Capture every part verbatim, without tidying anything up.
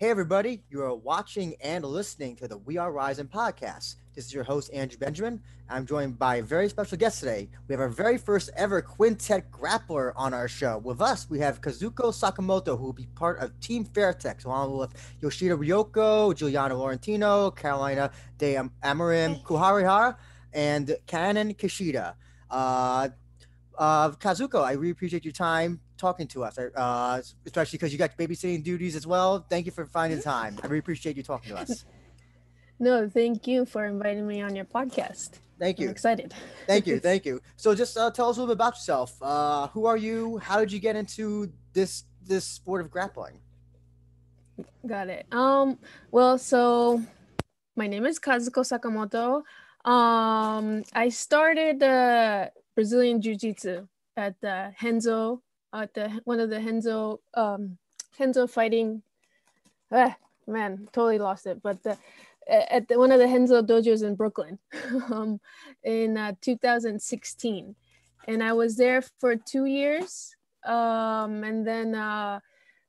Hey, everybody, you are watching and listening to the We Are Rising podcast. This is your host, Andrew Benjamin. I'm joined by a very special guest today. We have our very first ever Quintet grappler on our show. With us, we have Kazuko Sakamoto, who will be part of Team Fairtex, along with Yoshida Ryoko, Juliana Laurentino, Carolina de Amorim, hey. Kuharihara, and Canon Kishida. Uh, uh, Kazuko, I really appreciate your time talking to us, uh, especially because you got babysitting duties as well. Thank you for finding time. I really appreciate you talking to us. No, thank you for inviting me on your podcast. Thank you. I'm excited. Thank you. Thank you. So just uh, tell us a little bit about yourself. Uh, who are you? How did you get into this this sport of grappling? Got it. Um, well, so my name is Kazuko Sakamoto. Um, I started uh, Brazilian Jiu-Jitsu at the Hanzo at the one of the Hanzo um Hanzo fighting ah, man totally lost it but the, at the, one of the Hanzo dojos in Brooklyn um, in uh, two thousand sixteen, and I was there for two years, um and then uh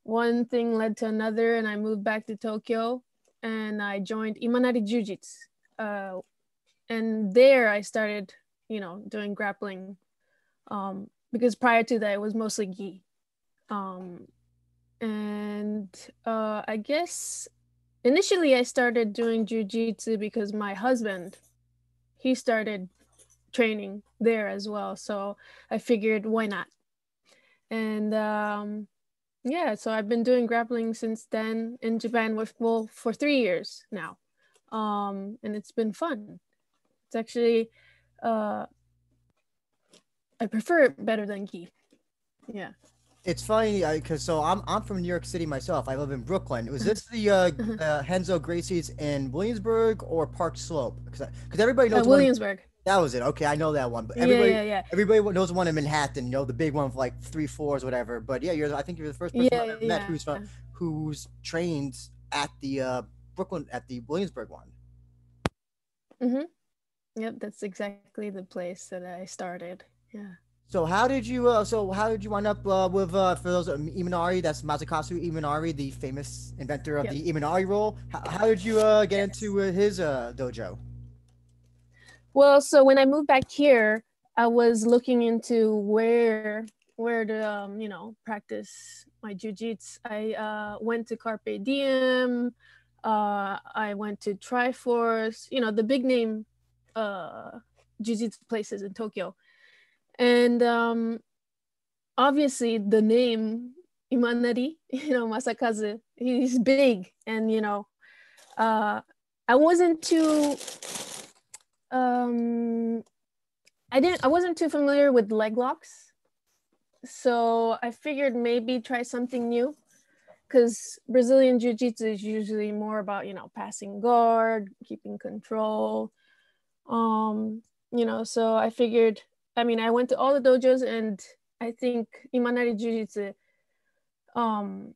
one thing led to another, and I moved back to Tokyo and I joined Imanari Jiu Jitsu, uh and there I started you know doing grappling, um because prior to that, it was mostly gi. Um, and uh, I guess initially I started doing jiu-jitsu because my husband, he started training there as well. So I figured, why not? And um, yeah, so I've been doing grappling since then in Japan with, well, for three years now. Um, and it's been fun. It's actually, uh, I prefer it better than gi. Yeah. It's funny because so I'm I'm from New York City myself. I live in Brooklyn. Was this the uh, uh, Hanzo Gracie's in Williamsburg or Park Slope? Because everybody knows uh, Williamsburg. One, that was it. Okay, I know that one. But everybody, yeah, yeah, yeah. Everybody knows one in Manhattan. You know, the big one with like three floors, whatever. But yeah, you're. I think you're the first person yeah, I've yeah, met yeah. who's from, who's trained at the uh, Brooklyn at the Williamsburg one. Mm-hmm. Yep, that's exactly the place that I started. Yeah. So how did you uh, so how did you wind up uh, with uh, for those um, Imanari? That's Masakazu Imanari, the famous inventor of yep. the Imanari roll. How, how did you uh, get yes. into uh, his uh, dojo? Well, so when I moved back here, I was looking into where where to um, you know practice my jiu-jitsu. I uh, went to Carpe Diem. Uh, I went to Triforce. You know the big name uh, jiu-jitsu places in Tokyo. And um, obviously the name Imanari, you know, Masakazu, he's big. And, you know, uh, I wasn't too, um, I didn't, I wasn't too familiar with leg locks. So I figured maybe try something new, because Brazilian Jiu-Jitsu is usually more about, you know, passing guard, keeping control, um, you know, so I figured, I mean, I went to all the dojos, and I think Imanari Jiu-Jitsu um,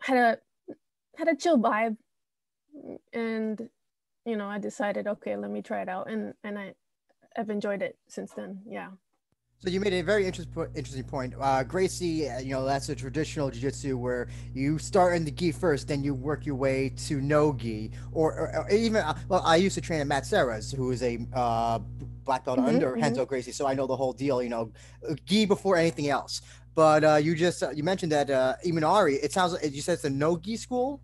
had a had a chill vibe, and you know, I decided, okay, let me try it out, and and I I've enjoyed it since then. Yeah. So you made a very interesting interesting point, uh, Gracie. You know, that's a traditional jiu-jitsu where you start in the gi first, then you work your way to no gi, or, or, or even. Well, I used to train at Matt Serra's, who is a uh, black belt mm-hmm, under mm-hmm. Hanzo Gracie, so I know the whole deal. You know, gi before anything else. But uh, you just uh, you mentioned that uh, Imanari. It sounds like you said it's a no gi school,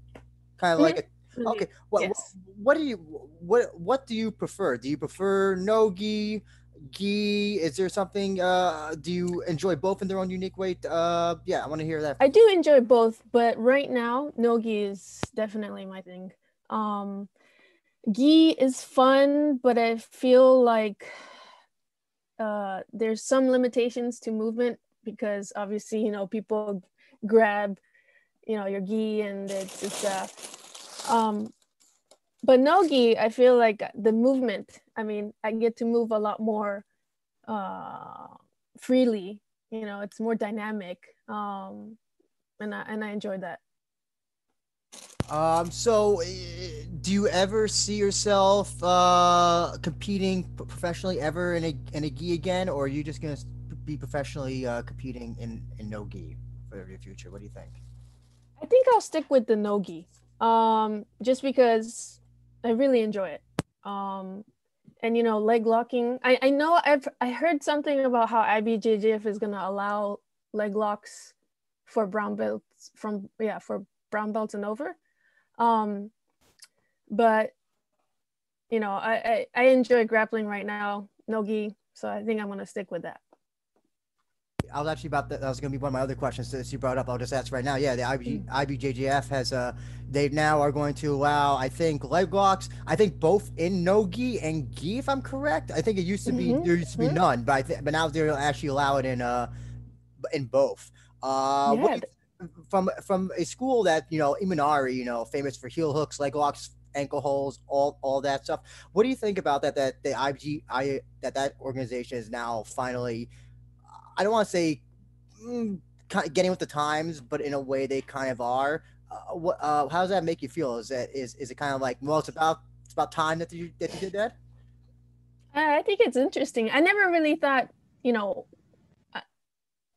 kind of mm-hmm. like. A, Okay. What, yes. what what do you what what do you prefer? Do you prefer no gi, gi? Is there something? Uh, do you enjoy both in their own unique way? Uh, yeah, I want to hear that. I do enjoy both, but right now no gi is definitely my thing. Um, gi is fun, but I feel like uh, there's some limitations to movement because obviously you know people grab you know your gi and it's it's. Uh, Um, but no gi, I feel like the movement, I mean, I get to move a lot more uh, freely, you know, it's more dynamic. Um, and I, and I enjoy that. Um, so do you ever see yourself uh, competing professionally ever in a, in a gi again, or are you just going to be professionally uh, competing in, in no gi for your future? What do you think? I think I'll stick with the no gi. um, just because I really enjoy it. Um, and, you know, leg locking. I, I know I've I heard something about how I B J J F is going to allow leg locks for brown belts from, yeah, for brown belts and over. Um, but, you know, I, I, I enjoy grappling right now, no gi. So I think I'm going to stick with that. I was actually about that. That was going to be one of my other questions that you brought up. I'll just ask right now. Yeah, the I B J J F has uh, they now are going to allow, I think, leg locks. I think both in no gi and gi, if I'm correct. I think it used to be mm-hmm. there used to be mm-hmm. none, but I th- but now they'll actually allow it in uh in both. Uh, yeah. what, from from a school that, you know, Imanari, you know, famous for heel hooks, leg locks, ankle holds, all all that stuff. What do you think about that? That the I B J I that that organization is now finally, I don't want to say mm, kind of getting with the times, but in a way they kind of are. Uh, what, uh, how does that make you feel? Is that is is it kind of like, well, it's about it's about time that you that you did that? Uh, I think it's interesting. I never really thought, you know, uh,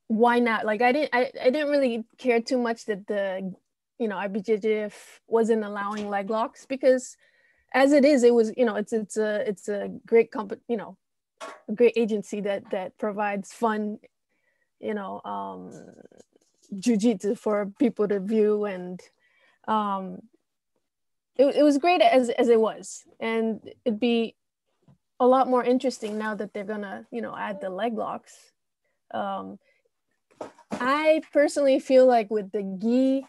why not? Like I didn't I, I didn't really care too much that the, you know, I B J J F wasn't allowing leg locks, because as it is, it was, you know, it's it's a it's a great company, you know. A great agency that that provides fun, you know, um, jiu-jitsu for people to view, and um, it, it was great as as it was, and it'd be a lot more interesting now that they're gonna, you know, add the leg locks. Um, I personally feel like with the gi,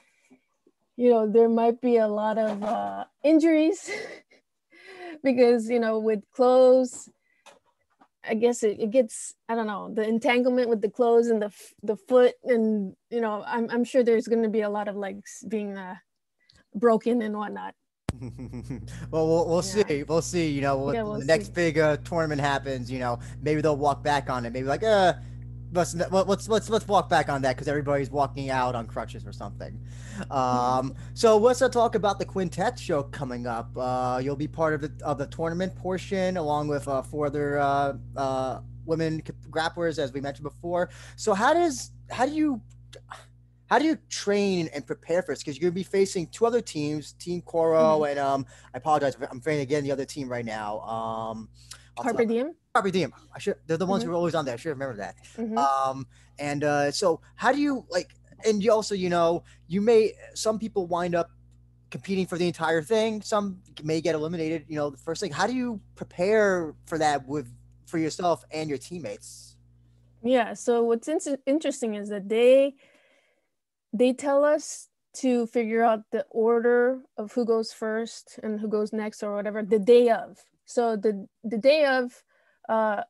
you know, there might be a lot of uh, injuries because, you know, with clothes. I guess it, it gets, I don't know, the entanglement with the clothes and the the foot, and, you know, I'm I'm sure there's going to be a lot of legs being uh, broken and whatnot. well, we'll, we'll yeah. see. We'll see. You know, when yeah, we'll the see. next big uh, tournament happens, you know, maybe they'll walk back on it. Maybe like, uh, let's let's let's let's walk back on that because everybody's walking out on crutches or something. Um, so let's uh, talk about the Quintet show coming up. Uh, you'll be part of the of the tournament portion along with uh, four other uh, uh, women grapplers, as we mentioned before. So how does how do you how do you train and prepare for this? Because you're gonna be facing two other teams, Team Koro mm-hmm. and um, I apologize, I'm failing again the other team right now. Um, Carpe Diem. Carpe Diem. I should. They're the ones mm-hmm. who were always on there. I should remember that. Mm-hmm. Um, and uh, so, how do you like? And you also, you know, you may. Some people wind up competing for the entire thing. Some may get eliminated. You know, the first thing. How do you prepare for that with for yourself and your teammates? Yeah. So what's in- interesting is that they they tell us to figure out the order of who goes first and who goes next or whatever the day of. So the, the day of, uh,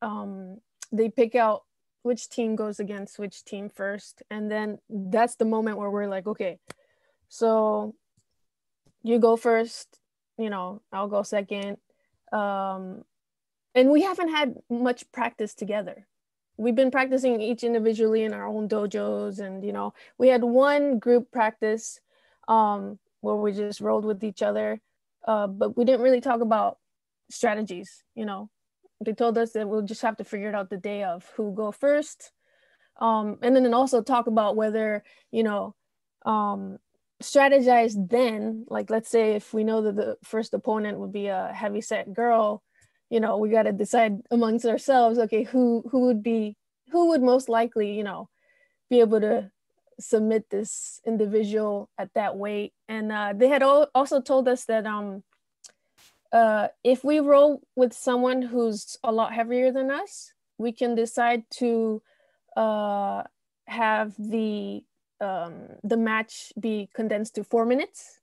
um, they pick out which team goes against which team first. And then that's the moment where we're like, okay, so you go first, you know, I'll go second. Um, and we haven't had much practice together. We've been practicing each individually in our own dojos. And, you know, we had one group practice um, where we just rolled with each other. Uh, but we didn't really talk about strategies, you know. They told us that we'll just have to figure it out the day of who go first, um, and then also talk about whether, you know, um, strategize then. Like, let's say if we know that the first opponent would be a heavyset girl, you know, we got to decide amongst ourselves, okay, who who would be who would most likely, you know, be able to submit this individual at that weight. And uh, they had all, also told us that um, uh, if we roll with someone who's a lot heavier than us, we can decide to uh, have the um, the match be condensed to four minutes.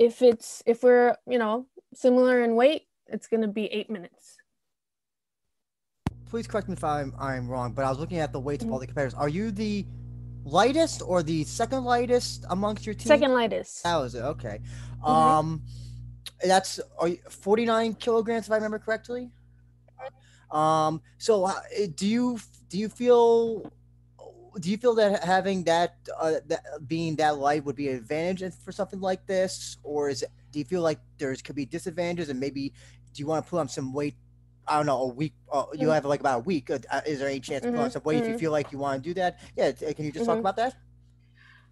If it's if we're you know similar in weight, it's going to be eight minutes. Please correct me if I'm I'm wrong, but I was looking at the weights mm-hmm. of all the competitors. Are you the lightest or the second lightest amongst your team? Second lightest. That was it. Okay. Mm-hmm. Um, that's are you, forty-nine kilograms, if I remember correctly. Um, so uh, do you do you feel do you feel that having that, uh, that being that light would be an advantage for something like this, or is it, do you feel like there's could be disadvantages, and maybe do you want to put on some weight? I don't know, a week, uh, you mm-hmm. have like about a week. Uh, is there any chance mm-hmm. to put on some weight mm-hmm. if you feel like you want to do that? Yeah, can you just mm-hmm. talk about that?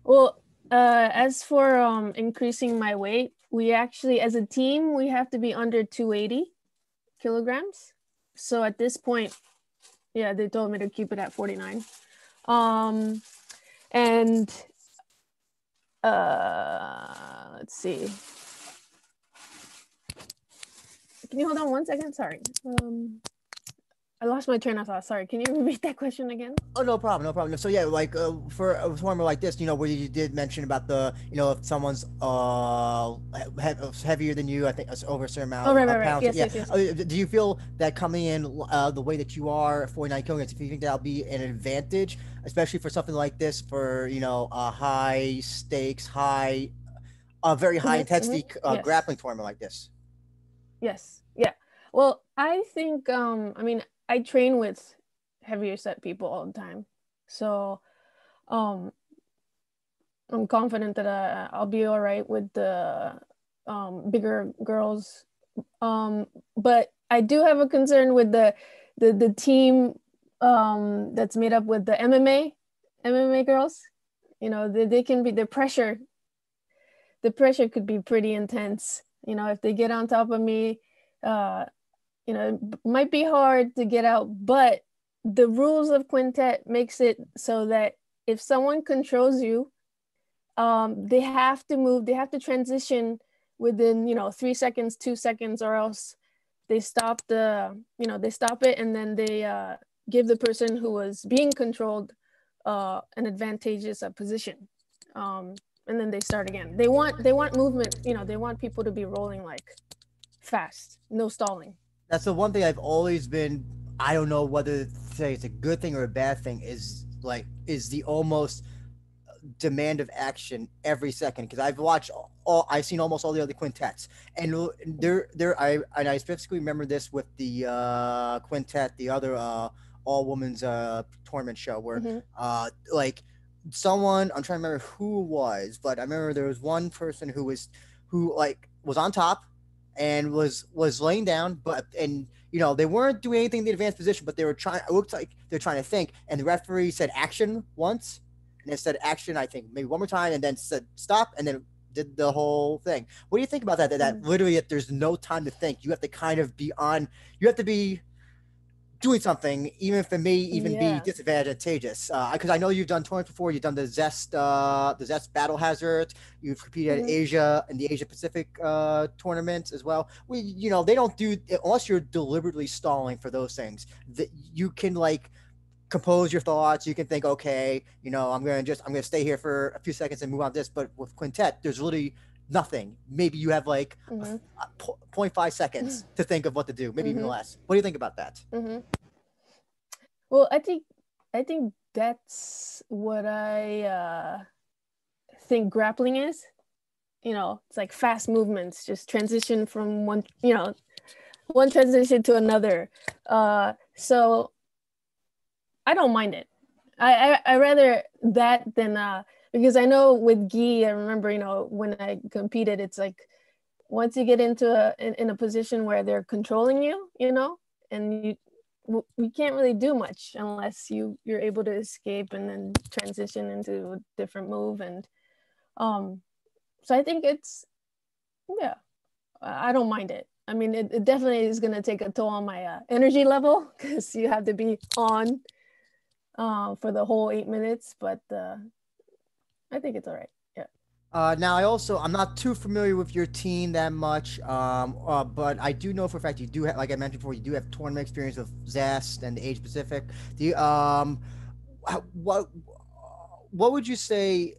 Well, Uh, as for um, increasing my weight, we actually, as a team, we have to be under two hundred eighty kilograms. So at this point, yeah, they told me to keep it at forty-nine. Um, and uh, let's see. Can you hold on one second? Sorry. Um, I lost my train of thought. Sorry. Can you repeat that question again? Oh, no problem. No problem. So yeah, like uh, for a former like this, you know, where you did mention about the, you know, if someone's uh he heavier than you, I think it's over a certain amount. Oh, right, right, right. Yes, yeah. yes, yes. Do you feel that coming in uh, the way that you are, forty-nine kilograms, if you think that'll be an advantage, especially for something like this, for, you know, a high stakes, high, a very high mm-hmm. intensity mm-hmm. uh, yes. grappling tournament like this? Yes. Yeah. Well, I think, um, I mean, I train with heavier set people all the time. So um, I'm confident that uh, I'll be all right with the um, bigger girls. Um, but I do have a concern with the, the, the team um, that's made up with the M M A, M M A girls. You know, they, they can be, the pressure, the pressure could be pretty intense. You know, if they get on top of me, uh, you know, it might be hard to get out, but the rules of Quintet makes it so that if someone controls you, um, they have to move, they have to transition within, you know, three seconds, two seconds, or else they stop the, you know, they stop it, and then they uh, give the person who was being controlled uh, an advantageous uh, position. Um, and then they start again. They want, they want movement, you know, they want people to be rolling like fast, no stalling. That's the one thing I've always been, I don't know whether to say it's a good thing or a bad thing, is like, is the almost demand of action every second. Because I've watched all, all, I've seen almost all the other quintets. And there, there, I, and I specifically remember this with the uh, quintet, the other uh, all women's uh, tournament show where mm-hmm. uh, like someone, I'm trying to remember who it was, but I remember there was one person who was, who like was on top, and was was laying down, but and you know they weren't doing anything in the advanced position, but they were trying. It looked like they're trying to think, and the referee said action once, and it said action, I think maybe one more time, and then said stop, and then did the whole thing. What do you think about that? That, that mm-hmm. literally, if there's no time to think, you have to kind of be on. You have to be doing something, even if it may even yeah. be disadvantageous. Because uh, I know you've done tournaments before. You've done the Zest, uh, the Zest Battle Hazard. You've competed mm-hmm. in Asia and the Asia Pacific uh, tournaments as well. We, you know, they don't do unless you're deliberately stalling for those things. That you can like compose your thoughts. You can think, okay, you know, I'm gonna just I'm gonna stay here for a few seconds and move on to this. But with Quintet, there's literally nothing. Maybe you have like mm-hmm. zero point five seconds to think of what to do, maybe mm-hmm. even less. What do you think about that? Mm-hmm. Well, I think I think that's what I uh, think grappling is. You know, it's like fast movements, just transition from one, you know, one transition to another. Uh, so I don't mind it. I I, I rather that than. Uh, Because I know with gi, I remember, you know, when I competed, it's like once you get into a in, in a position where they're controlling you, you know, and you we can't really do much unless you you're able to escape and then transition into a different move. And um, so I think it's, yeah, I don't mind it. I mean, it, it definitely is going to take a toll on my uh, energy level because you have to be on uh, for the whole eight minutes, but. Uh, I think it's all right. Yeah. Uh, now, I also, I'm not too familiar with your team that much, um, uh, but I do know for a fact you do have, like I mentioned before, you do have tournament experience with Zest and the Asia Pacific. The um, what what would you say?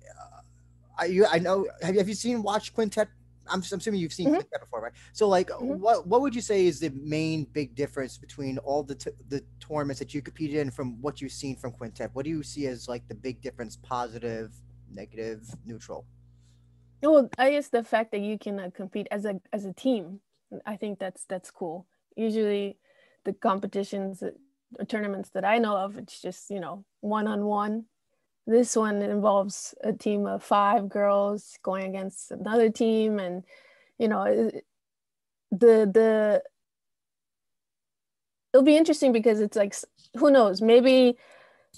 Uh, you I know have you have you seen watch Quintet? I'm, I'm assuming you've seen mm-hmm. Quintet before, right? So, like, mm-hmm. what what would you say is the main big difference between all the t the tournaments that you competed in from what you've seen from Quintet? What do you see as like the big difference, positive? Negative, neutral? Well, I guess the fact that you can uh, compete as a as a team, I think that's that's cool. Usually, the competitions or tournaments that I know of, it's just you know one on one. This one involves a team of five girls going against another team, and you know it, the the it'll be interesting because it's like who knows, maybe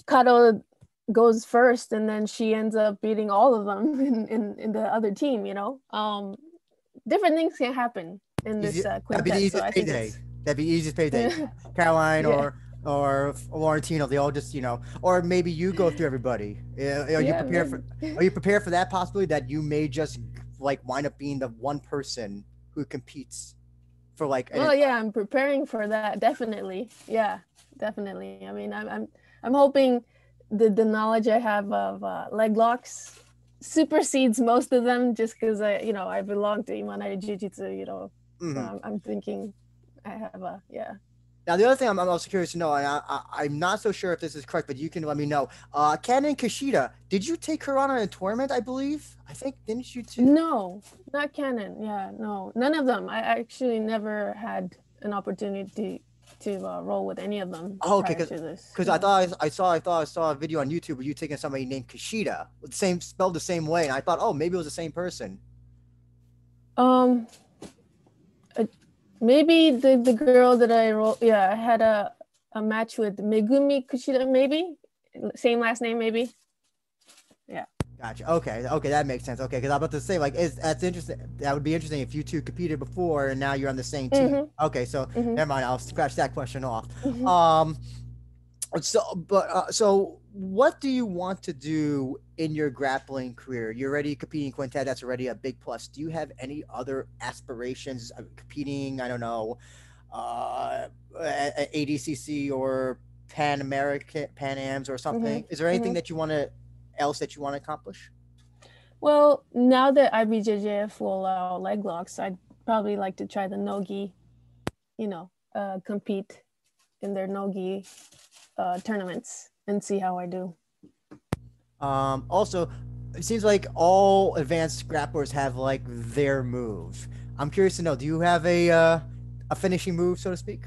Kado goes first, and then she ends up beating all of them in, in, in the other team, you know? Um, different things can happen in this uh, quintet. That'd be the easiest so payday. That'd be the easiest payday. Caroline yeah. or or Laurentino, they all just, you know, or maybe you go through everybody. Are, are yeah, you prepared for, are you prepared for that possibility that you may just like wind up being the one person who competes for like? Well, yeah, I'm preparing for that. Definitely. Yeah, definitely. I mean, I'm, I'm, I'm hoping the, the knowledge I have of uh, leg locks supersedes most of them, just because I, you know, I belong to Imanari Jiu Jitsu, you know, mm-hmm. so I'm, I'm thinking I have a, yeah. Now, the other thing I'm, I'm also curious to know, and I, I, I'm not so sure if this is correct, but you can let me know. Uh, Canon Kishida, did you take her on a tournament, I believe? I think, didn't you too? No, not Canon. Yeah, no, none of them. I actually never had an opportunity to uh, roll with any of them. Oh, okay, because I thought I, I saw I thought I saw a video on YouTube where you taking somebody named Kishida, same spelled the same way, and I thought, oh, maybe it was the same person. Um. Uh, Maybe the, the girl that I rolled, yeah, I had a, a match with Megumi Kushida, maybe? Same last name, maybe? Yeah. Gotcha. Okay. Okay, that makes sense. Okay, because I was about to say, like, is, that's interesting. That would be interesting if you two competed before and now you're on the same team. Mm-hmm. Okay, so mm-hmm. never mind. I'll scratch that question off. Mm-hmm. Um, so, but, uh, so what do you want to do in your grappling career? You're already competing quintet. That's already a big plus. Do you have any other aspirations of competing? I don't know, uh, at A D C C or Pan American, Pan Am's or something. Mm-hmm. Is there anything mm-hmm. that you want to else that you want to accomplish? Well, now that I B J J F will allow leg locks, I'd probably like to try the nogi. You know, uh, compete in their nogi uh, tournaments and see how I do. Um, also, it seems like all advanced grapplers have like their move. I'm curious to know, do you have a uh, a finishing move, so to speak?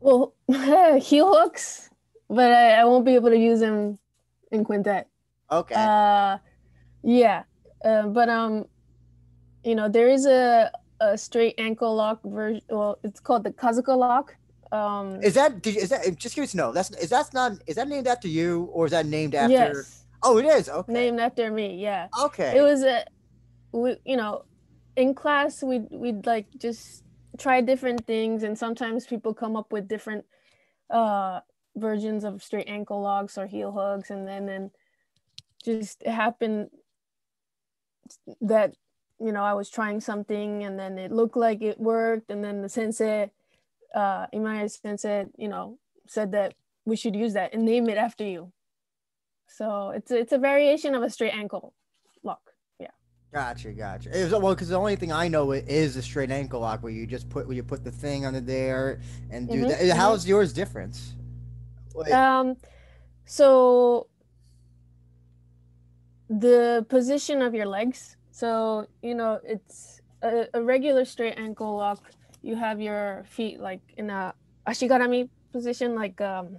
Well, heel hooks, but I, I won't be able to use them in quintet. Okay. Uh, yeah, uh, but um, you know, there is a, a straight ankle lock version. Well, it's called the Kazuko Lock. Um, is that did you, is that I'm just curious to know that's is that's not is that named after you or is that named after? Yes. Oh, it is. Okay. Named after me. Yeah. Okay. It was a, we, you know, in class we we'd like just try different things, and sometimes people come up with different uh, versions of straight ankle locks or heel hooks, and then then just it happened that you know I was trying something, and then it looked like it worked, and then the sensei. Uh, Imanari sensei, you know, said that we should use that and name it after you. So it's a, it's a variation of a straight ankle lock. Yeah. Gotcha, gotcha. It was, well, because the only thing I know is a straight ankle lock where you just put where you put the thing under there and do mm-hmm. that. How is yours different? Like, um, so the position of your legs. So you know, it's a, a regular straight ankle lock. You have your feet like in a ashigarami position, like um,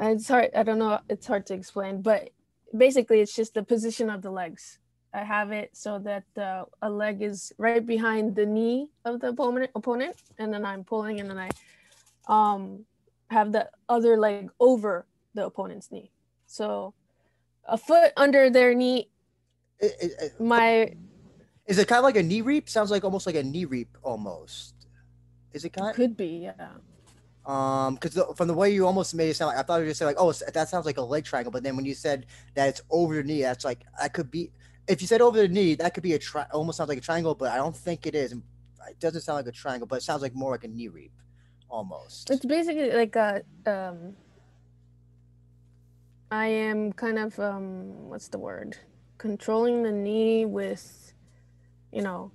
it's hard. I don't know. It's hard to explain, but basically, it's just the position of the legs. I have it so that uh, a leg is right behind the knee of the opponent, opponent, and then I'm pulling, and then I um, have the other leg over the opponent's knee. So a foot under their knee. It, it, it, my. Is it kind of like a knee reap? Sounds like almost like a knee reap almost. Is it kind? It could be, yeah. Um, because from the way you almost made it sound, like, I thought you were just saying like, oh, that sounds like a leg triangle. But then when you said that it's over your knee, that's like that could be. If you said over the knee, that could be a tri. Almost sounds like a triangle, but I don't think it is. It doesn't sound like a triangle, but it sounds like more like a knee reap, almost. It's basically like a. Um, I am kind of um, what's the word? Controlling the knee with. You know,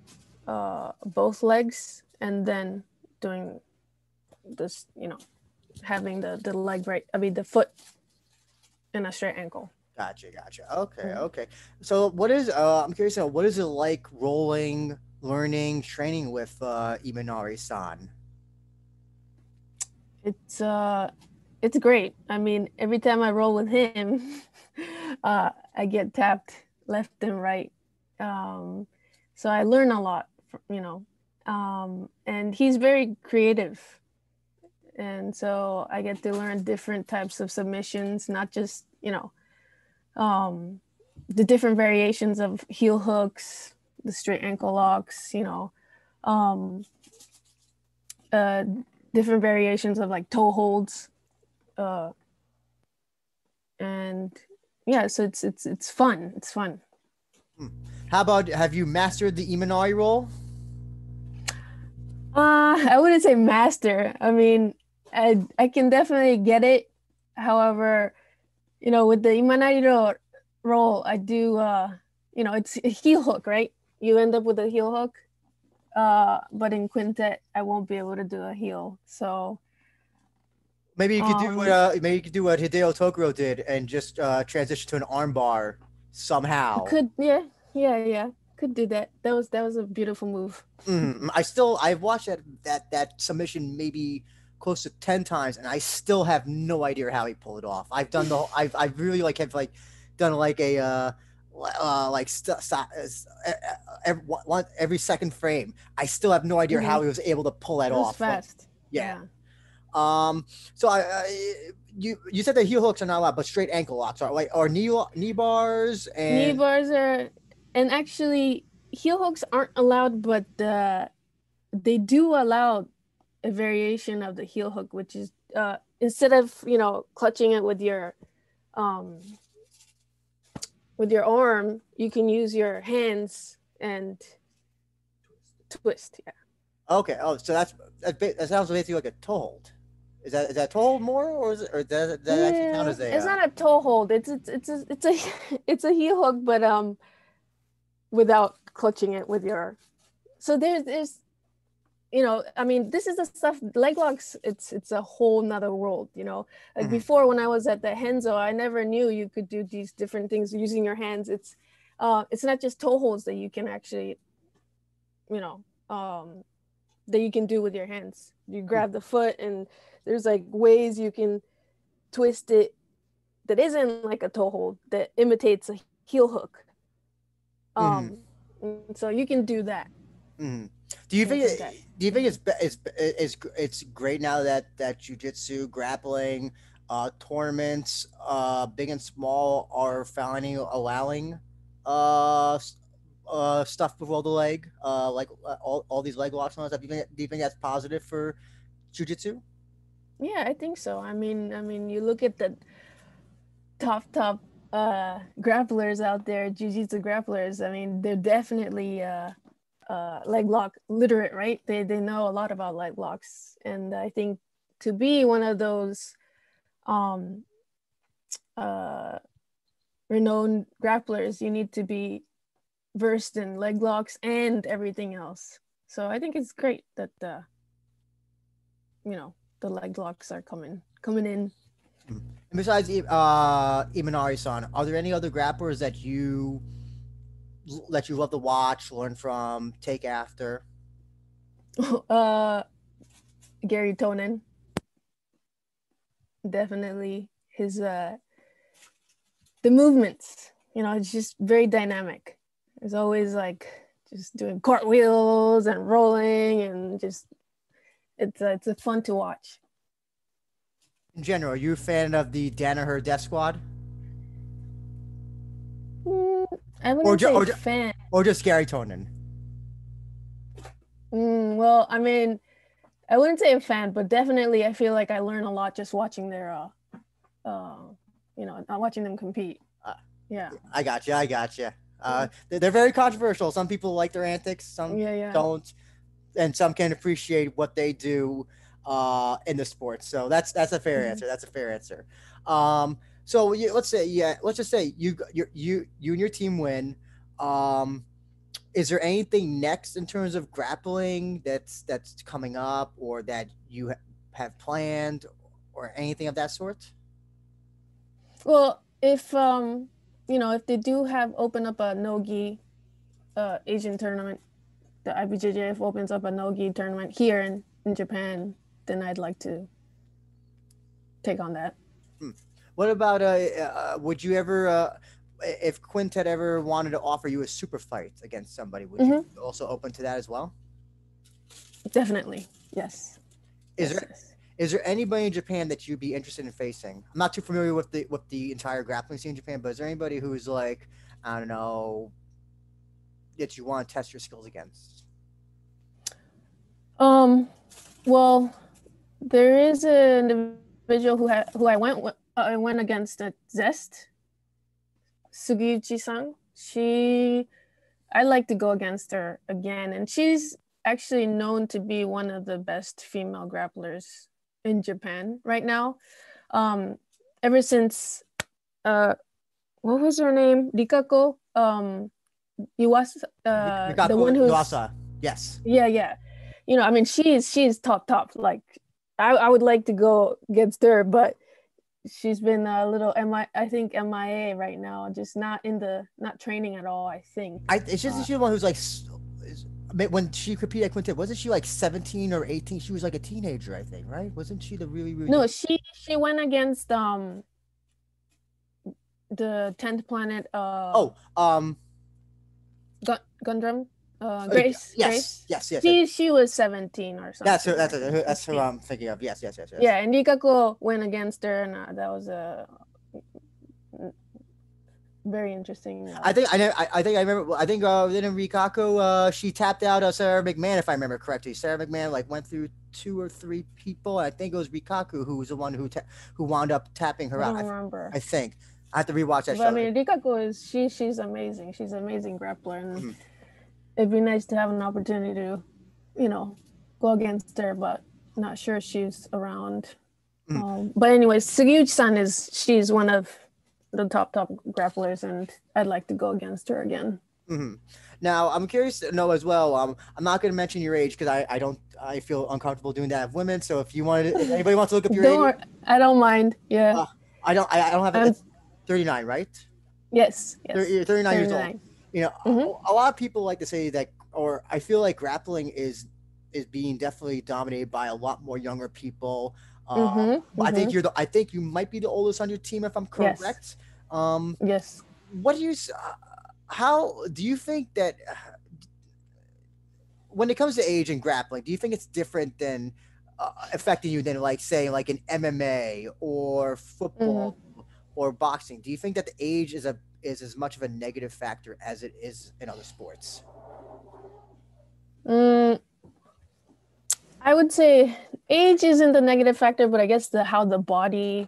uh, both legs, and then doing this, you know, having the, the leg right, I mean, the foot in a straight ankle. Gotcha, gotcha. Okay, mm-hmm. okay. So what is, uh, I'm curious, now, what is it like rolling, learning, training with uh, Imanari-san? It's, uh, it's great. I mean, every time I roll with him, uh, I get tapped left and right. Um, So I learn a lot, you know, um, and he's very creative. And so I get to learn different types of submissions, not just, you know, um, the different variations of heel hooks, the straight ankle locks, you know, um, uh, different variations of like toe holds. Uh, and yeah, so it's, it's, it's fun. It's fun. How about, have you mastered the Imanari roll? Uh, I wouldn't say master. I mean, I, I can definitely get it. However, you know, with the Imanari roll, I do, uh, you know, it's a heel hook, right? You end up with a heel hook. Uh, but in Quintet, I won't be able to do a heel. So maybe you could um, do what, uh, maybe you could do what Hideo Tokoro did and just uh, transition to an armbar somehow. Could, yeah, yeah, yeah. Could do that. That was that was a beautiful move. Mm, I still I've watched that that that submission maybe close to ten times, and I still have no idea how he pulled it off. I've done the whole, I've I've really like have like done like a uh, uh like st st every, every second frame. I still have no idea mm-hmm. how he was able to pull that it was off. Fast, like, yeah. yeah. Um. So I, I you you said that heel hooks are not allowed, but straight ankle locks are like or knee knee bars and knee bars are. And actually, heel hooks aren't allowed, but uh, they do allow a variation of the heel hook, which is uh, instead of you know clutching it with your um, with your arm, you can use your hands and twist. Yeah. Okay. Oh, so that's that sounds basically like a toe hold. Is that is that toe hold more, or is it, or does that yeah, actually count as a? It's uh, not a toe hold. It's it's it's a, it's a it's a heel hook, but um. without clutching it with your, so there's, there's, you know, I mean, this is the stuff, leg locks, it's, it's a whole nother world, you know, like mm-hmm. before when I was at the Hanzo, I never knew you could do these different things using your hands. It's, uh, it's not just toe holds that you can actually, you know, um, that you can do with your hands. You grab the foot and there's like ways you can twist it that isn't like a toe hold, that imitates a heel hook. Um, mm-hmm. So you can do that. Mm-hmm. Do you think? It, do you think it's it's it's it's great now that that jiu-jitsu, grappling, uh, tournaments, uh, big and small are finally allowing uh, uh, stuff below the leg, uh, like uh, all all these leg locks and stuff. Do you think, do you think that's positive for jiu-jitsu? Yeah, I think so. I mean, I mean, you look at the top top. Uh, grapplers out there, jiu-jitsu grapplers. I mean, they're definitely uh, uh, leg lock literate, right? They they know a lot about leg locks, and I think to be one of those um, uh, renowned grapplers, you need to be versed in leg locks and everything else. So I think it's great that the you know the leg locks are coming coming in. And besides uh, Imanari-san, are there any other grapplers that you that you love to watch, learn from, take after? Uh, Garry Tonon, definitely his uh, the movements. You know, it's just very dynamic. It's always like just doing cartwheels and rolling, and just it's uh, it's fun to watch. In general, are you a fan of the Danaher Death Squad? Mm, I wouldn't or say or fan. Or just Garry Tonon? Mm, well, I mean, I wouldn't say a fan, but definitely I feel like I learn a lot just watching their, uh, uh, you know, watching them compete. Uh, yeah. I got you. I got you. Uh, yeah. They're very controversial. Some people like their antics, some yeah, yeah. don't, and some can appreciate what they do. Uh, in the sport, so that's that's a fair mm-hmm. answer. That's a fair answer. Um, so you, let's say, yeah, let's just say you you you you and your team win. Um, is there anything next in terms of grappling that's that's coming up, or that you ha have planned, or anything of that sort? Well, if um, you know, if they do have open up a no-gi uh, Asian tournament, the I B J J F opens up a no-gi tournament here in in Japan. Then I'd like to take on that. What about, uh, uh, would you ever, uh, if Quintet ever wanted to offer you a super fight against somebody, would mm-hmm. you also open to that as well? Definitely, yes. Is yes, there, yes. Is there anybody in Japan that you'd be interested in facing? I'm not too familiar with the with the entire grappling scene in Japan, but is there anybody who's like, I don't know, that you want to test your skills against? Um, well, there is an individual who had who I went I uh, went against at Zest, Sugiuchi-san. She, I like to go against her again, and she's actually known to be one of the best female grapplers in Japan right now. Um, ever since, uh, what was her name? Rikako um, Iwasa, uh, Rikako the one who's Iwasa. Yes. Yeah, yeah. You know, I mean, she's she's top top. Like, I, I would like to go against her, but she's been a little M I A, I think M I A right now, just not in the not training at all. I think I, it's just uh, she's the one who's like, when she competed at Quintet, wasn't she like seventeen or eighteen? She was like a teenager, I think, right? Wasn't she the really really? No, she she went against um the tenth planet. Uh, oh, um, Gun Gundram. Uh, Grace, yes, Grace, yes, yes. She she was seventeen or something. That's her. That's her, that's who I'm thinking of. Yes, yes, yes, yes. Yeah, and Rikako went against her, and uh, that was a very interesting. Uh, I think I know. I, I think I remember. I think uh, then Rikako, uh, she tapped out uh, Sarah McMahon, if I remember correctly. Sarah McMahon like went through two or three people. I think it was Rikako who was the one who ta who wound up tapping her I don't out. Remember. I, I think I have to rewatch that. But, show I mean, Rikako is she she's amazing. She's an amazing grappler. And, mm-hmm. It'd be nice to have an opportunity to, you know, go against her, but not sure she's around. Mm. Um, but anyways, Sugiuchi-san is, she's one of the top, top grapplers, and I'd like to go against her again. Mm-hmm. Now, I'm curious to know as well, um, I'm not going to mention your age because I, I don't, I feel uncomfortable doing that of women. So if you wanted, if anybody wants to look up your don't age. I don't mind. Yeah. Uh, I don't, I, I don't have it. thirty-nine, right? Yes. Yes. thirty-nine, thirty-nine years old. You know, mm-hmm. a lot of people like to say that, or I feel like grappling is is being definitely dominated by a lot more younger people. Uh, mm-hmm. Mm-hmm. I think you're the, I think you might be the oldest on your team, if I'm correct. Yes. Um, yes. What do you? Uh, how do you think that uh, when it comes to age and grappling, do you think it's different than uh, affecting you than like say like an M M A or football mm-hmm. or boxing? Do you think that the age is a is as much of a negative factor as it is in other sports? Mm, I would say age isn't the negative factor, but I guess the how the body,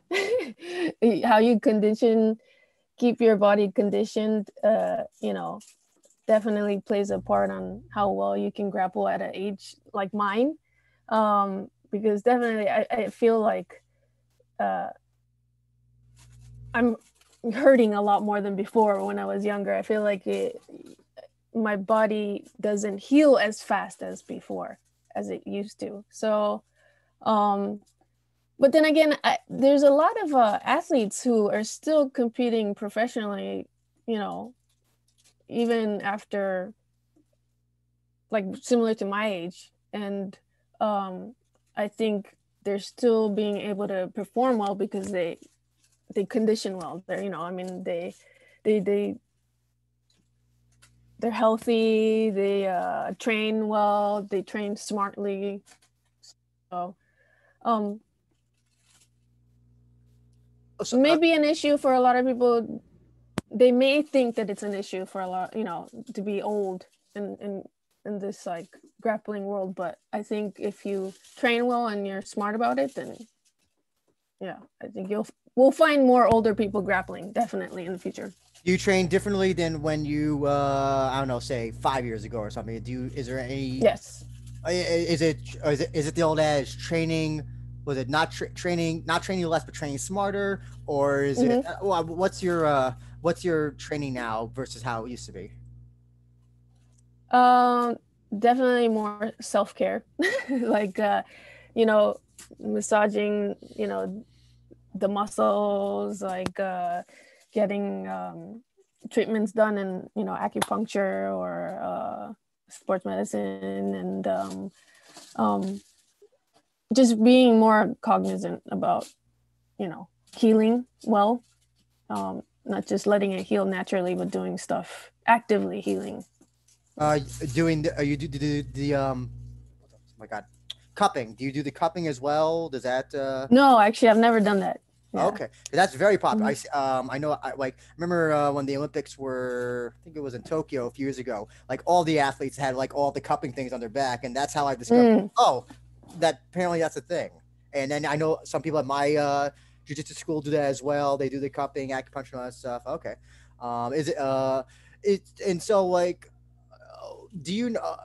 how you condition, keep your body conditioned, uh, you know, definitely plays a part on how well you can grapple at an age like mine. Um, because definitely I, I feel like uh, I'm hurting a lot more than before when I was younger. I feel like it, my body doesn't heal as fast as before as it used to. So, um, but then again, I, there's a lot of uh, athletes who are still competing professionally, you know, even after, like similar to my age. And um, I think they're still being able to perform well because they, they condition well. They're, you know, I mean, they, they, they, they're healthy. They uh, train well. They train smartly. So, um, so maybe an issue for a lot of people. They may think that it's an issue for a lot, you know, to be old in in in this like grappling world. But I think if you train well and you're smart about it, then yeah, I think you'll. We'll find more older people grappling definitely in the future. You train differently than when you, uh, I don't know, say five years ago or something. Do you, is there any? Yes. Is it, is it, is it the old adage training? Was it not tra training, not training less, but training smarter? Or is mm-hmm. it, uh, what's your, uh, what's your training now versus how it used to be? Um, definitely more self-care, like, uh, you know, massaging, you know, the muscles, like uh, getting um, treatments done in, you know, acupuncture or uh, sports medicine, and um, um, just being more cognizant about, you know, healing well, um, not just letting it heal naturally, but doing stuff, actively healing. Uh, doing, the, are you do, do, do the, um, oh my God, cupping. Do you do the cupping as well? Does that? Uh... No, actually, I've never done that. Yeah. Okay, that's very popular. Mm-hmm. I um I know I like remember uh, when the Olympics were, I think it was in Tokyo a few years ago. Like all the athletes had like all the cupping things on their back, and that's how I discovered. Mm. Oh, that apparently that's a thing. And then I know some people at my uh, jiu-jitsu school do that as well. They do the cupping, acupuncture, and all that stuff. Okay, um, is it uh, it and so like, do you know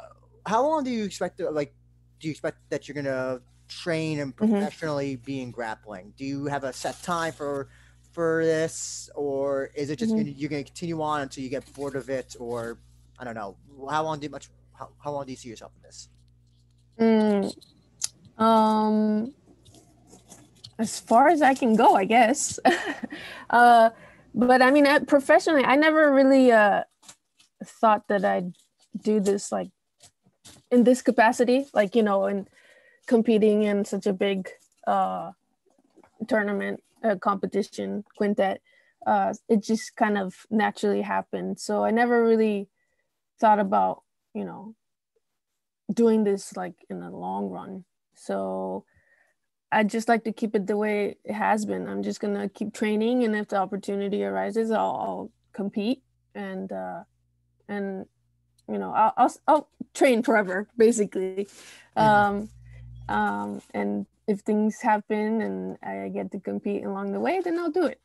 how long do you expect to like? Do you expect that you're gonna train and professionally mm-hmm. be in grappling? Do you have a set time for for this, or is it just mm-hmm. gonna, you're gonna continue on until you get bored of it, or I don't know? How long do you much? How, how long do you see yourself in this? Mm, um, as far as I can go, I guess. uh, but I mean, I, professionally, I never really uh thought that I'd do this like in this capacity, like, you know, and competing in such a big uh, tournament, uh, competition, quintet, uh, it just kind of naturally happened. So I never really thought about, you know, doing this like in the long run. So I just like to keep it the way it has been. I'm just going to keep training, and if the opportunity arises, I'll, I'll compete and, uh, and, you know, I'll, I'll, I'll train forever, basically. Um, um, and if things happen and I get to compete along the way, then I'll do it.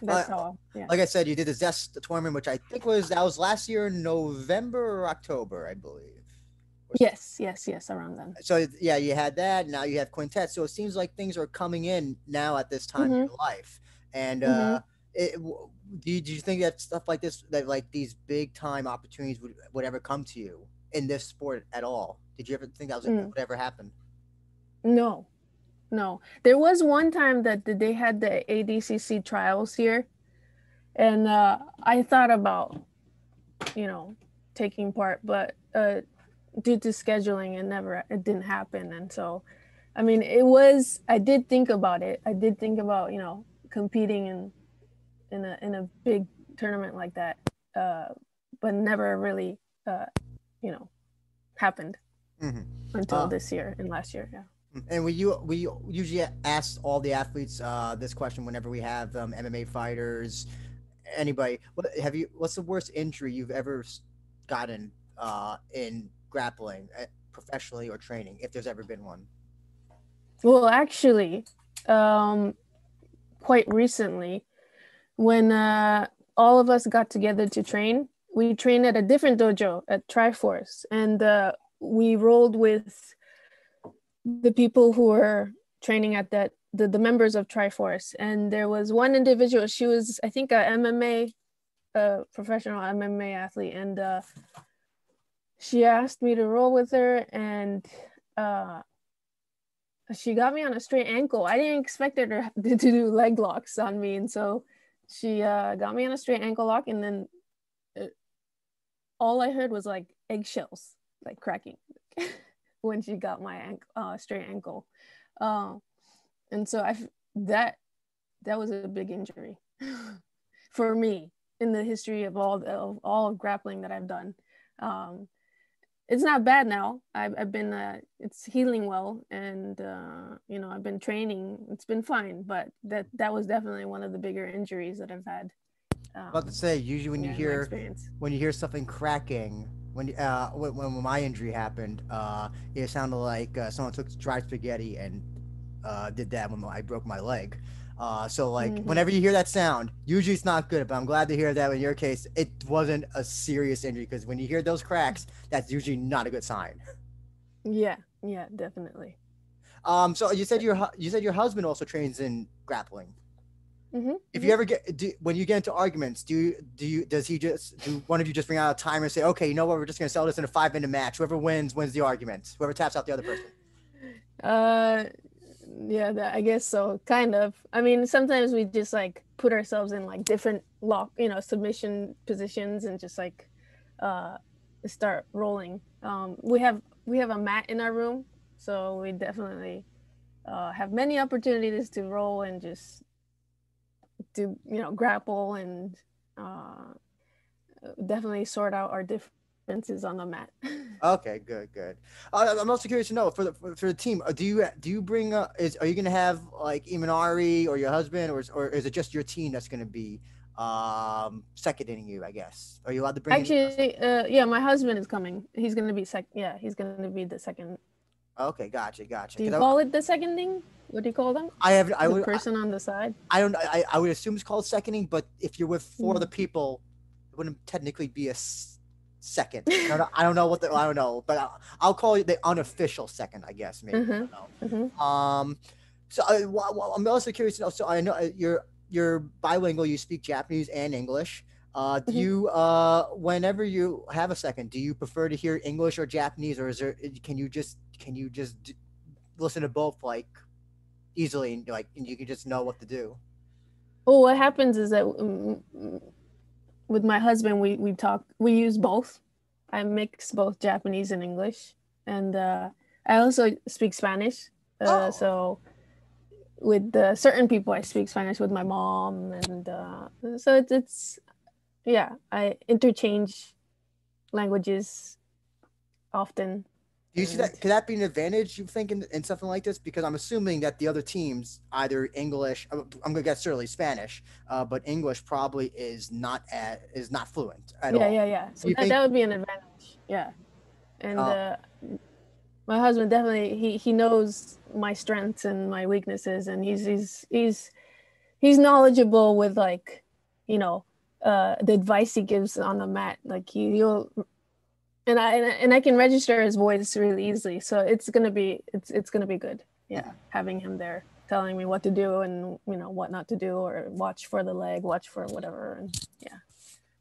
That's uh, all. Yeah. Like I said, you did the Zest tournament, which I think was, that was last year, November or October, I believe. Yes, yes, yes, around then. So, yeah, you had that. Now you have Quintet. So it seems like things are coming in now at this time mm-hmm. in your life. And, mm-hmm. uh, It, do, you, do you think that stuff like this, that like these big time opportunities would, would ever come to you in this sport at all? Did you ever think that was mm. would ever happen? No, no. There was one time that they had the A D C C trials here, and uh, I thought about, you know, taking part, but uh, due to scheduling, it never, it didn't happen. And so, I mean, it was, I did think about it. I did think about, you know, competing and in a in a big tournament like that, uh, but never really, uh, you know, happened mm-hmm. until uh, this year and last year. Yeah. And we you we usually ask all the athletes uh, this question whenever we have um, M M A fighters, anybody. What have you? What's the worst injury you've ever gotten uh, in grappling, uh, professionally or training, if there's ever been one? Well, actually, um, quite recently. When uh, all of us got together to train, we trained at a different dojo at Triforce, and uh, we rolled with the people who were training at that, the, the members of Triforce. And there was one individual, she was, I think, a M M A, a professional M M A athlete. And uh, she asked me to roll with her, and uh, she got me on a straight ankle. I didn't expect her to, to do leg locks on me. And so she uh, got me on a straight ankle lock, and then it, all I heard was like eggshells, like cracking when she got my ankle, uh, straight ankle. Um, and so I, that, that was a big injury for me in the history of all, of all grappling that I've done. Um, it's not bad now. I've, I've been, uh, it's healing well, and, uh, you know, I've been training. It's been fine, but that, that was definitely one of the bigger injuries that I've had. Um, I was about to say, usually when yeah, you hear, when you hear something cracking, when, uh, when, when my injury happened, uh, it sounded like uh, someone took dry spaghetti and uh, did that when I broke my leg. Uh, so like mm-hmm. whenever you hear that sound, usually it's not good, but I'm glad to hear that in your case, it wasn't a serious injury, because when you hear those cracks, that's usually not a good sign. Yeah. Yeah, definitely. Um, so you said your, you said your husband also trains in grappling. Mm-hmm. If you ever get, do, when you get into arguments, do you, do you, does he just, do one of you just bring out a timer and say, okay, you know what, we're just going to settle this in a five minute match. Whoever wins, wins the argument. Whoever taps out the other person. Uh, Yeah, that, I guess so, kind of. I mean, sometimes we just like put ourselves in like different lock, you know, submission positions and just like uh, start rolling. Um, we have we have a mat in our room, so we definitely uh, have many opportunities to roll and just do, you know, grapple and uh, definitely sort out our differences on the mat. Okay, good, good. Uh, I'm also curious to know for the for, for the team. Do you do you bring? Uh, is are you gonna have like Imanari or your husband, or is, or is it just your team that's gonna be um, seconding you? I guess. Are you allowed to bring? Actually, uh, yeah, my husband is coming. He's gonna be sec. Yeah, he's gonna be the second. Okay, gotcha, gotcha. Do you call I, it the seconding? What do you call them? I have. I the would, person I, on the side. I don't. I I would assume it's called seconding, but if you're with four mm. other people, it wouldn't technically be a. Second, I don't know, I don't know what the, I don't know, but I'll, I'll call it the unofficial second, I guess. Maybe mm-hmm. I don't know. Mm-hmm. Um, so I, well, I'm also curious to know. So I know you're you're bilingual. You speak Japanese and English. Uh, do mm-hmm. you uh, whenever you have a second, do you prefer to hear English or Japanese, or is there can you just can you just listen to both like easily and like and you can just know what to do? Well, what happens is that. Um, With my husband, we we talk. We use both. I mix both Japanese and English, and uh, I also speak Spanish. Uh, oh. So, with uh, certain people, I speak Spanish with my mom, and uh, so it's it's, yeah. I interchange languages often. Do you see that? Could that be an advantage? You think in, in something like this, because I'm assuming that the other teams either English. I'm gonna guess certainly Spanish, uh, but English probably is not at, is not fluent at yeah, all. Yeah, yeah, yeah. So that, think... that would be an advantage. Yeah, and uh, uh, my husband definitely he he knows my strengths and my weaknesses, and he's he's he's he's knowledgeable with like you know uh, the advice he gives on the mat. Like he, he'll. And I and I can register his voice really easily, so it's gonna be it's it's gonna be good. Yeah, yeah. Having him there, telling me what to do and you know what not to do, or watch for the leg, watch for whatever, and yeah.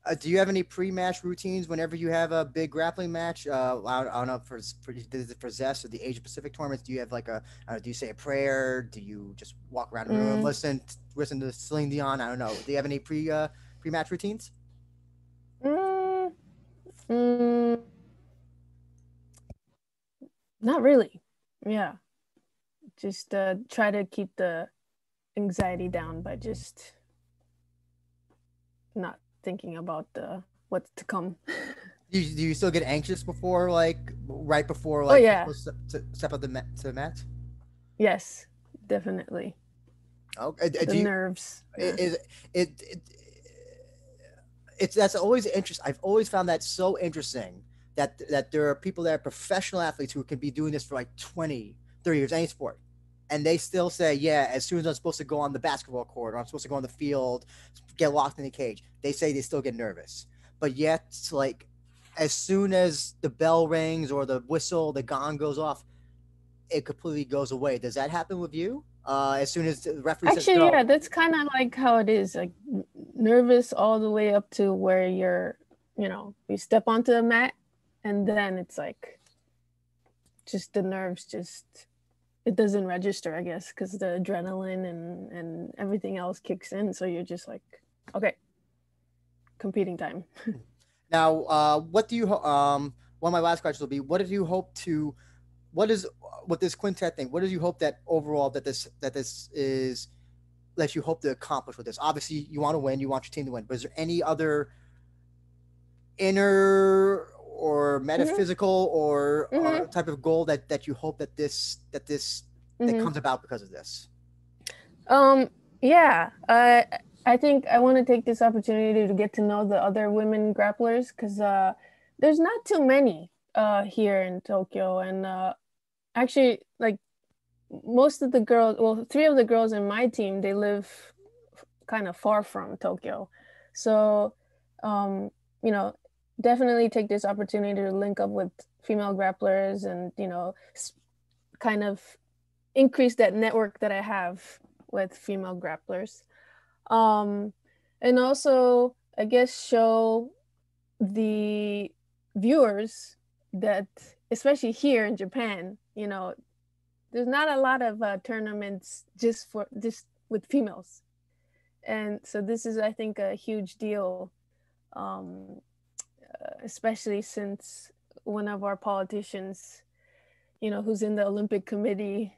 Uh, do you have any pre-match routines whenever you have a big grappling match? Uh, I don't know for for, for Zest or the Asia Pacific tournaments. Do you have like a uh, do you say a prayer? Do you just walk around the mm-hmm. room, listen listen to Celine Dion? I don't know. Do you have any pre uh, pre-match routines? Mm. Mm. Not really. Yeah. Just uh, try to keep the anxiety down by just not thinking about the what's to come. Do you, do you still get anxious before, like, right before, like, oh, yeah. to step up the mat, to the mat? Yes, definitely. Okay. The do you, nerves. It, yeah. it, it, it, it's, that's always interesting. I've always found that so interesting. That, that there are people that are professional athletes who can be doing this for like twenty, thirty years, any sport. And they still say, yeah, as soon as I'm supposed to go on the basketball court or I'm supposed to go on the field, get locked in the cage, they say they still get nervous. But yet, it's like, as soon as the bell rings or the whistle, the gong goes off, it completely goes away. Does that happen with you? Uh, as soon as the referee Actually, says no. yeah, that's kind of like how it is. Like nervous all the way up to where you're, you know, you step onto the mat. And then it's like, just the nerves, just, it doesn't register, I guess, because the adrenaline and, and everything else kicks in. So you're just like, okay, competing time. Now, uh, what do you, um, one of my last questions will be, what do you hope to, what is, with this quintet thing, what do you hope that overall that this, that this is, that you hope to accomplish with this? Obviously, you want to win, you want your team to win, but is there any other inner, or metaphysical mm-hmm. or, mm-hmm. or type of goal that that you hope that this that this mm-hmm. that comes about because of this? Um yeah, I uh, I think I want to take this opportunity to get to know the other women grapplers, because uh there's not too many uh here in Tokyo, and uh actually like most of the girls, well three of the girls in my team, they live kind of far from Tokyo, so um you know definitely take this opportunity to link up with female grapplers and, you know, kind of increase that network that I have with female grapplers. Um, and also, I guess, show the viewers that, especially here in Japan, you know, there's not a lot of uh, tournaments just for just with females. And so this is, I think, a huge deal. Um, especially since one of our politicians, you know, who's in the Olympic Committee,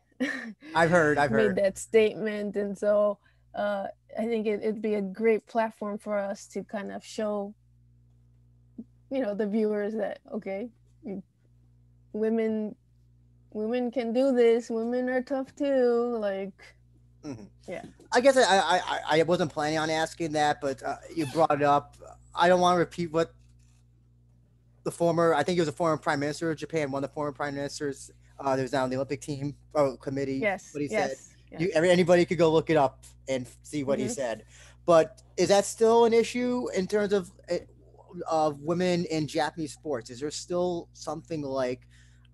I've heard, I've made heard that statement. And so uh, I think it, it'd be a great platform for us to kind of show, you know, the viewers that, okay, you, women women can do this, women are tough too, like mm-hmm. yeah. I guess I, I I wasn't planning on asking that, but uh, you brought it up. I don't want to repeat what the former, I think he was a former prime minister of Japan, one of the former prime ministers uh, that was now on the Olympic team or committee, yes, what he yes, said. Yes. You, anybody could go look it up and see what mm-hmm. he said. But is that still an issue in terms of of women in Japanese sports? Is there still something like,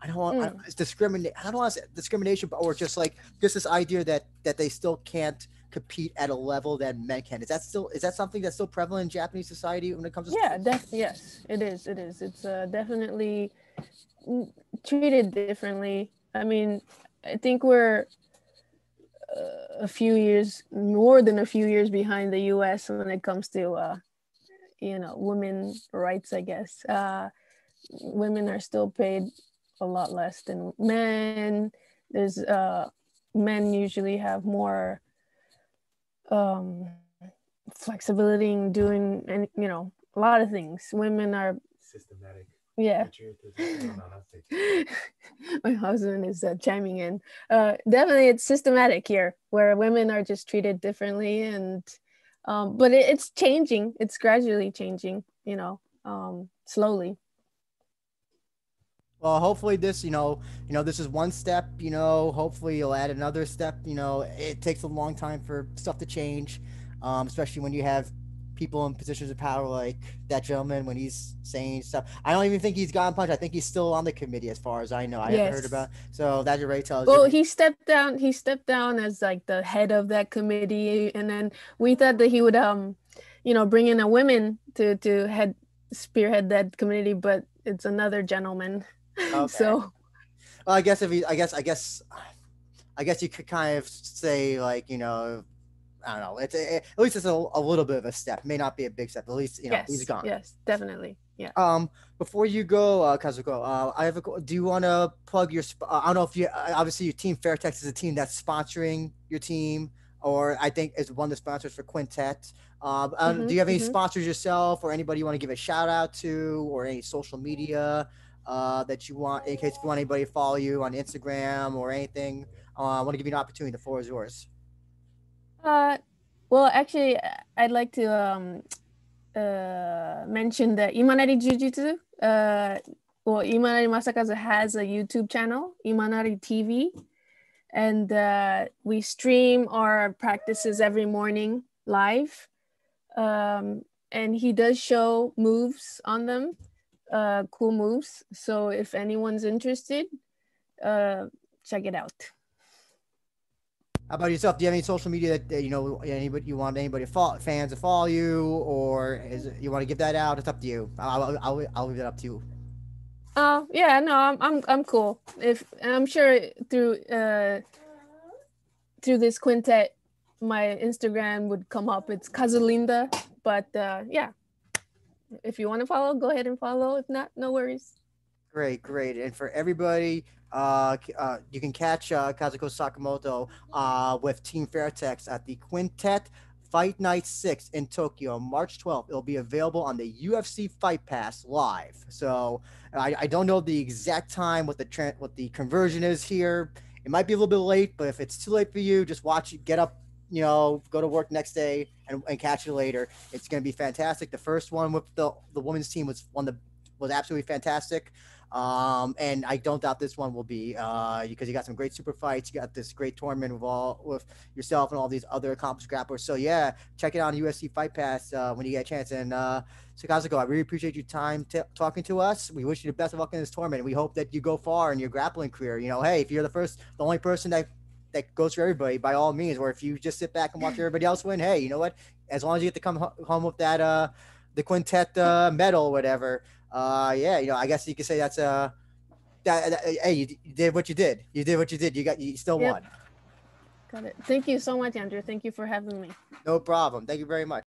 I don't want mm. I don't, it's discriminate. I don't want to say discrimination, but or just like just this idea that that they still can't compete at a level that men can. Is that still is that something that's still prevalent in Japanese society when it comes to yeah? Def- yes, it is. It is. It's uh, definitely treated differently. I mean, I think we're. a few years more than a few years behind the U S when it comes to uh you know women's rights. I guess uh women are still paid a lot less than men. There's uh men usually have more um flexibility in doing, and you know, a lot of things. Women are systematic. Yeah. My husband is uh, chiming in. Uh, definitely, it's systematic here, where women are just treated differently, and um, but it, it's changing. It's gradually changing, you know, um, slowly. Well, hopefully this, you know, you know, this is one step. You know, hopefully you'll add another step. You know, it takes a long time for stuff to change, um, especially when you have people in positions of power like that gentleman when he's saying stuff. I don't even think he's gotten punched. I think he's still on the committee as far as I know. I yes. haven't heard about. So that already tells. Well, everything. he stepped down. He stepped down as like the head of that committee, and then we thought that he would, um, you know, bring in a woman to to head spearhead that committee, but it's another gentleman. Okay. So, well, I guess if he, I guess, I guess, I guess you could kind of say like, you know. I don't know. It's a, at least it's a, a little bit of a step. May not be a big step. At least you know yes, he's gone. Yes, definitely. Yeah. Um, before you go, uh, Kazuko, uh, I have a. Do you want to plug your? Sp- I don't know if you. Obviously, your team Fairtex is a team that's sponsoring your team, or I think is one of the sponsors for Quintet. Um, mm-hmm, do you have any mm-hmm. sponsors yourself, or anybody you want to give a shout out to, or any social media uh, that you want? In case you want anybody to follow you on Instagram or anything, uh, I want to give you an opportunity. The floor is yours. Uh, well, actually, I'd like to um, uh, mention that Imanari Jiu Jitsu, uh, well, Imanari Masakazu has a YouTube channel, Imanari T V, and uh, we stream our practices every morning live, um, and he does show moves on them, uh, cool moves, so if anyone's interested, uh, check it out. How about yourself? Do you have any social media that, that you know anybody you want anybody to follow, fans to follow you, or is it, you want to give that out? It's up to you. I'll I'll, I'll, I'll leave that up to you. Uh, yeah, no, I'm I'm I'm cool. If I'm sure through uh through this Quintet, my Instagram would come up. It's Kazulinda, but uh, yeah, if you want to follow, go ahead and follow. If not, no worries. Great, great, and for everybody. Uh, uh, you can catch uh, Kazuko Sakamoto uh, with Team Fairtex at the Quintet Fight Night Six in Tokyo, March twelfth. It'll be available on the U F C Fight Pass live. So I, I don't know the exact time, what the tra- what the conversion is here. It might be a little bit late, but if it's too late for you, just watch it. Get up, you know, go to work next day and, and catch it later. It's going to be fantastic. The first one with the the women's team was one that was absolutely fantastic. Um, and I don't doubt this one will be, uh, because you got some great super fights. You got this great tournament with all with yourself and all these other accomplished grapplers. So yeah, check it out on U F C Fight Pass, uh, when you get a chance. And, uh, so Kazuko, I really appreciate your time t- talking to us. We wish you the best of luck in this tournament. We hope that you go far in your grappling career. You know, hey, if you're the first, the only person that, that goes for everybody, by all means, or if you just sit back and watch everybody else win, hey, you know what, as long as you get to come ho- home with that, uh, the Quintet, uh, medal or whatever, Uh, yeah, you know, I guess you could say that's a, that, that, hey, you, you did what you did. You did what you did. You got, you still yep. won. Got it. Thank you so much, Andrew. Thank you for having me. No problem. Thank you very much.